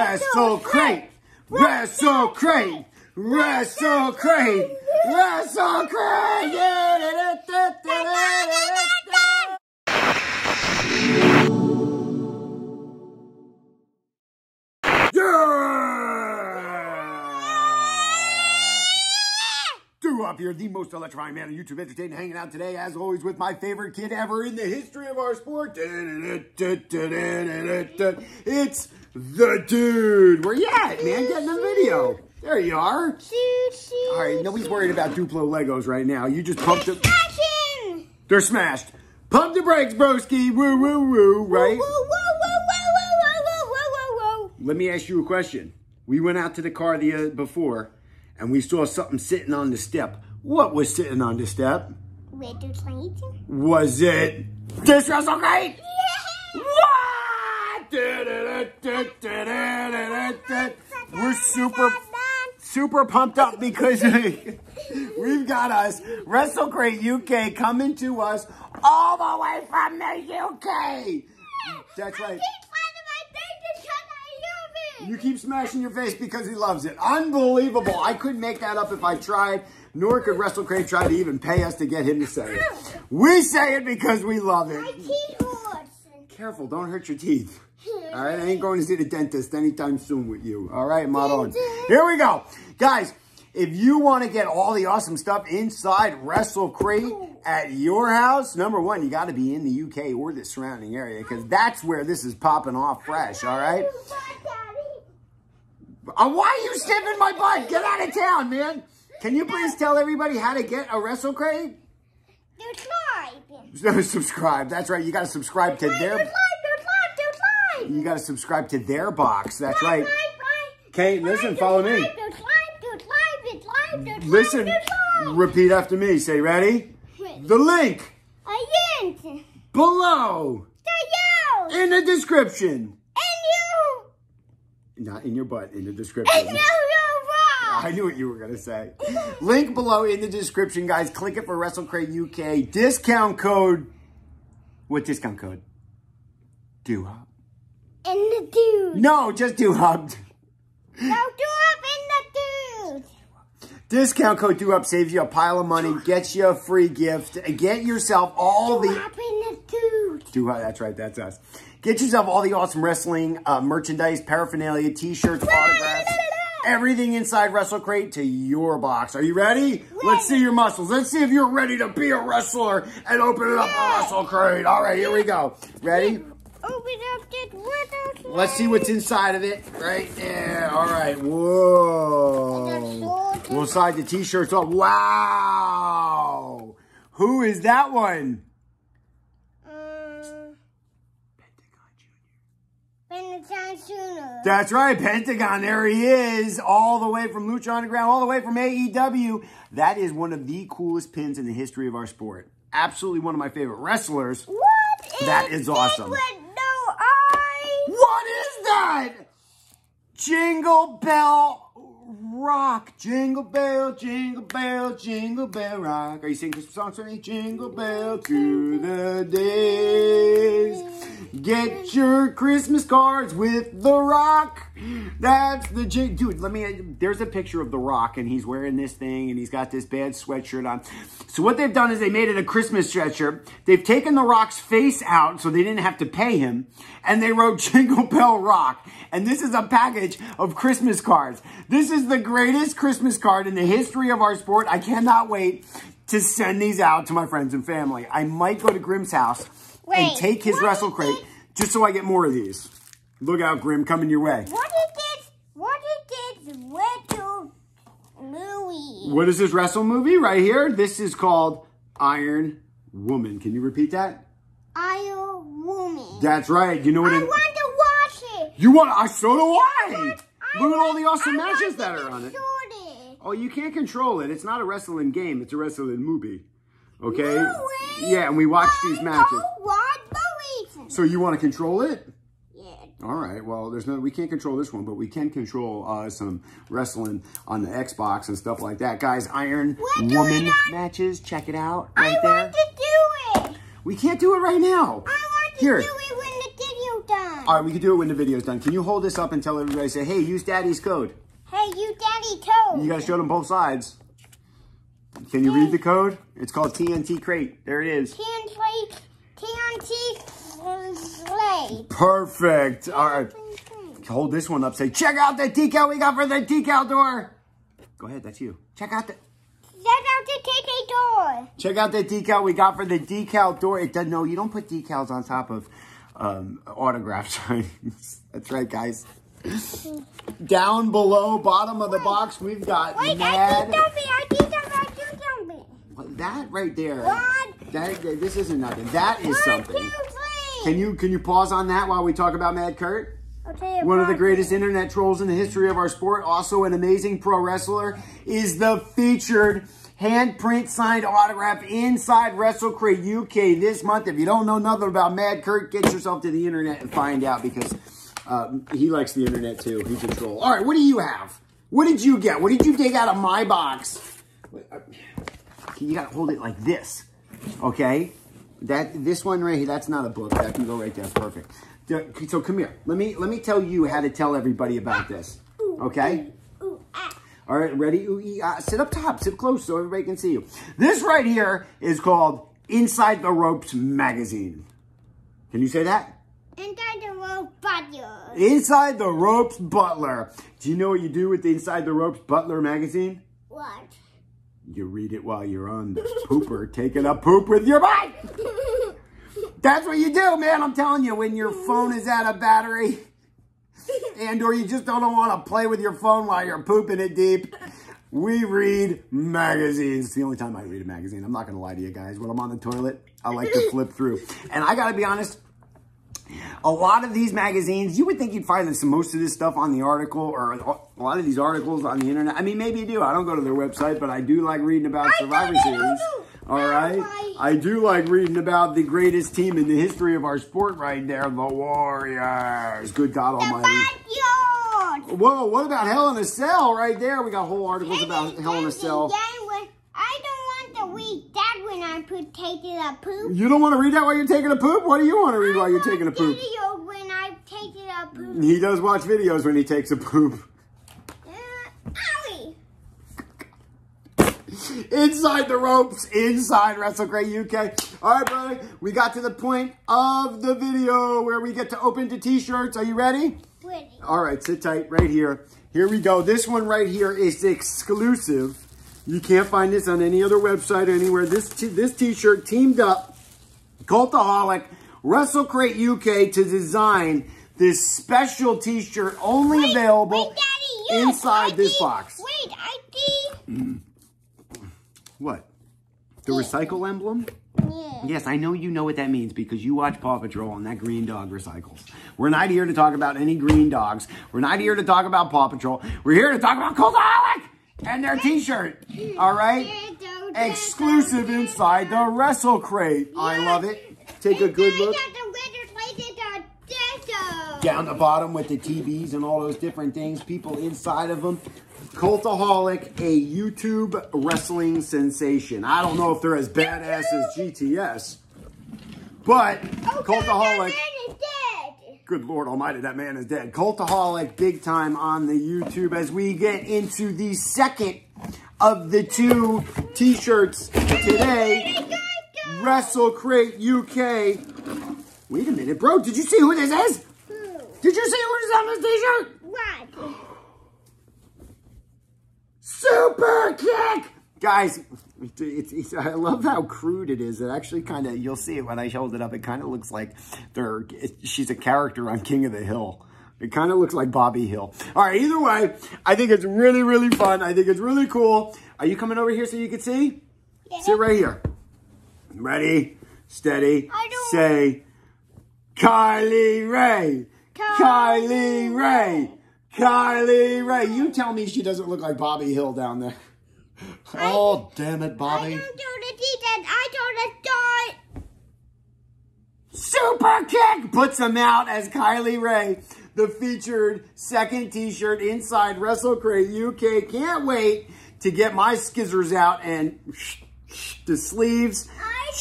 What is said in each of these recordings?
WrestleCrate! WrestleCrate! WrestleCrate! WrestleCrate! Do up here, the most electrifying man on YouTube, entertaining, hanging out today, as always, with my favorite kid ever in the history of our sport. It's the dude. Where you at, man? Get in the video. There you are. All right, nobody's worried about Duplo Legos right now. You just pumped it. They're smashed. Pump the brakes, broski. Woo, woo, woo, right? Woo, woo, woo, woo, woo, woo, woo, woo, woo. Let me ask you a question. We went out to the car before, and we saw something sitting on the step. What was sitting on the step? Was it this WrestleCrate? Yeah. What? We're super pumped up because we've got us WrestleCrate UK coming to us all the way from the UK. That's right. You keep smashing your face because he loves it. Unbelievable. I couldn't make that up if I tried, nor could WrestleCrate try to even pay us to get him to say it. We say it because we love it. My teeth hurt. Careful, don't hurt your teeth. All right, I ain't going to see the dentist anytime soon with you. All right, mod on. Here we go. Guys, if you want to get all the awesome stuff inside WrestleCrate at your house, number one, you got to be in the UK or the surrounding area because that's where this is popping off fresh, all right? Why are you sniffing my butt? Get out of town, man. Can you please tell everybody how to get a WrestleCrate? Subscribe. Subscribe. That's right. You got to subscribe to their... You got to subscribe to their box. That's right. Okay, listen, follow me. Listen, repeat after me. Say, ready? The link. Below. In the description. Not in your butt, in the description. I knew what you were going to say. Link below in the description, guys. Click it for WrestleCrate UK. Discount code. What discount code? Do-up. In the dude. No, just do-up. No, do-up in the dude. Discount code do-up saves you a pile of money, gets you a free gift, and get yourself all the... Do-up in the dude. Do-up, that's right, that's us. Get yourself all the awesome wrestling merchandise, paraphernalia, t-shirts, autographs, everything inside WrestleCrate to your box. Are you ready? Let's see your muscles. Let's see if you're ready to be a wrestler and open it up for WrestleCrate. All right, here we go. Ready? Open up this WrestleCrate. Let's see what's inside of it right there. All right, whoa. We'll slide the t-shirts off. Wow. Who is that one? Pentagon Jr. That's right, Pentagon. There he is, all the way from Lucha Underground, all the way from AEW. That is one of the coolest pins in the history of our sport. Absolutely one of my favorite wrestlers. That is awesome. With no eyes? What is that? Jingle Bell Rock. Jingle bell, rock. Are you singing this song for me? Jingle bell to the days. Get your Christmas cards with The Rock. That's the jig. Dude, let me, there's a picture of The Rock, and he's wearing this thing, and he's got this bad sweatshirt on. So what they've done is they made it a Christmas sweatshirt. They've taken The Rock's face out, so they didn't have to pay him, and they wrote Jingle Bell Rock. And this is a package of Christmas cards. This is the greatest Christmas card in the history of our sport. I cannot wait to send these out to my friends and family. I might go to Grimm's house and take his WrestleCrate just so I get more of these. Look out, Grimm, coming your way. What is this wrestle movie? What is this wrestle movie right here? This is called Iron Woman. Can you repeat that? Iron Woman. That's right. You know what? I want to watch it. You want? So do I. Look at all the awesome matches that are on it. Oh, you can't control it. It's not a wrestling game. It's a wrestling movie. Okay? No way. Yeah, and we watch these matches. So you want to control it? Yeah. All right. Well, we can't control this one, but we can control some wrestling on the Xbox and stuff like that. Guys, Iron Woman matches. Check it out right there. I want to do it. We can't do it right now. I want to do it when the video's done. All right, we can do it when the video's done. Can you hold this up and tell everybody, say, hey, use Daddy's code. Hey, use Daddy's code. You got to show them both sides. Can you read the code? It's called TNT Crate. There it is. TNT Crate. Perfect. All right. Hold this one up. Say, check out the decal we got for the decal door. Go ahead. That's you. Check out the... Check out the decal door. Check out the decal we got for the decal door. It doesn't. No, you don't put decals on top of autograph signs. That's right, guys. Down below, bottom of the box, we've got Mad. I did something. Well, that right there. What? This isn't nothing. That is something. Can you pause on that while we talk about Mad Kurt? Okay, one of the greatest internet trolls in the history of our sport, also an amazing pro wrestler, is the featured handprint signed autograph inside WrestleCrate UK this month. If you don't know nothing about Mad Kurt, get yourself to the internet and find out, because he likes the internet too. He's a troll. All right, what do you have? What did you get? What did you dig out of my box? You got to hold it like this, okay? This one right here, that's not a book. That can go right there. Perfect. So come here. Let me tell you how to tell everybody about this. Okay? All right, ready? Sit up top. Sit close so everybody can see you. This right here is called Inside the Ropes magazine. Can you say that? Inside the Ropes Butler. Inside the Ropes Butler. Do you know what you do with the Inside the Ropes Butler magazine? What? You read it while you're on the pooper, taking a poop with your butt. That's what you do, man. I'm telling you, when your phone is out of battery and or you just don't want to play with your phone while you're pooping it deep, we read magazines. It's the only time I read a magazine. I'm not going to lie to you guys. When I'm on the toilet, I like to flip through. And I got to be honest, a lot of these magazines, you would think you'd find most of this stuff on the article, or a lot of these articles on the internet. I mean, maybe you do. I don't go to their website, but I do like reading about Survivor Series. All right. I do like reading about the greatest team in the history of our sport right there, the Warriors. Good God Almighty. Whoa, what about Hell in a Cell right there? We got whole articles about Hell in a Cell. I don't want to read that when I'm taking a poop. You don't want to read that while you're taking a poop? What do you want to read while you're taking a poop? Video when I'm taking a poop. He does watch videos when he takes a poop. Inside the Ropes, inside WrestleCrate UK. All right, brother, we got to the point of the video where we get to open the t-shirts. Are you ready? Ready. All right, sit tight right here. Here we go. This one right here is exclusive. You can't find this on any other website or anywhere. This t-shirt teamed up Cultaholic, WrestleCrate UK to design this special t-shirt only available inside this box. Wait, I did. What? The recycle emblem? Yeah. Yes, I know you know what that means because you watch Paw Patrol and that green dog recycles. We're not here to talk about any green dogs. We're not here to talk about Paw Patrol. We're here to talk about Cultaholic and their t-shirt. All right? Exclusive inside the WrestleCrate. I love it. Take a good look. Down the bottom with the TVs and all those different things. People inside of them. Cultaholic, a YouTube wrestling sensation. I don't know if they're as badass as GTS, but Cultaholic. Good Lord Almighty, that man is dead. Cultaholic, big time on the YouTube as we get into the second of the two t-shirts today. WrestleCrate UK. Wait a minute, bro. Did you see who this is? Who? Did you see who is on this t-shirt? What? Super kick! Guys, I love how crude it is. It actually kind of, you'll see it when I hold it up, it kind of looks like she's a character on King of the Hill. It kind of looks like Bobby Hill. All right, either way, I think it's really, really fun. I think it's really cool. Are you coming over here so you can see? Yeah. Sit right here. Ready, steady, say, Kylie Rae. Kylie Rae. Kylie Rae, you tell me she doesn't look like Bobby Hill down there. Oh, damn it, Bobby. I don't do the defense. I don't do it. Super kick puts him out as Kylie Rae, the featured second t-shirt inside WrestleCrate UK. Can't wait to get my scissors out and the sleeves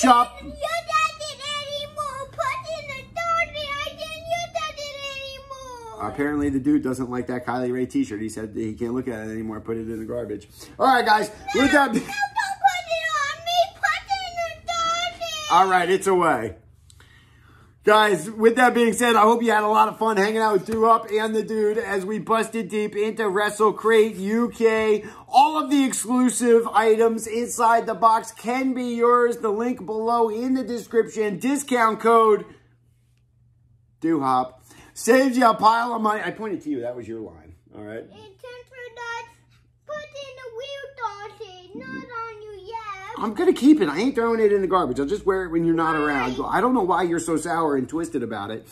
chop. I didn't use that anymore. Put in the door. I didn't use that anymore. Apparently the dude doesn't like that Kylie Rae t-shirt. He said that he can't look at it anymore. Put it in the garbage. All right, guys. No, look up. No, don't put it on me. Put it in the garbage. All right, it's away. Guys, with that being said, I hope you had a lot of fun hanging out with Do Up and the dude as we busted deep into WrestleCrate UK. All of the exclusive items inside the box can be yours. The link below in the description. Discount code DoHop. Saves you a pile of money. I pointed to you. That was your line. All right? It's $10. Put in the weird dog, not on you yet. I'm going to keep it. I ain't throwing it in the garbage. I'll just wear it when you're not around. So I don't know why you're so sour and twisted about it.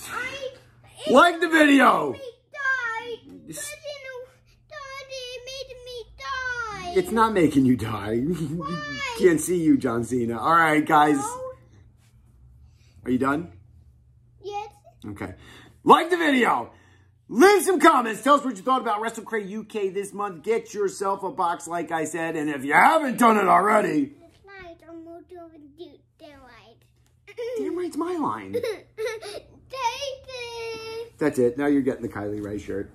Like the video. It made me die. It's not making you die. Why? Can't see you, John Cena. All right, guys. No. Are you done? Yes. Okay. Like the video. Leave some comments. Tell us what you thought about WrestleCrate UK this month. Get yourself a box, like I said. And if you haven't done it already... Damn right, it's my line. That's it. Now you're getting the Kylie Rae shirt.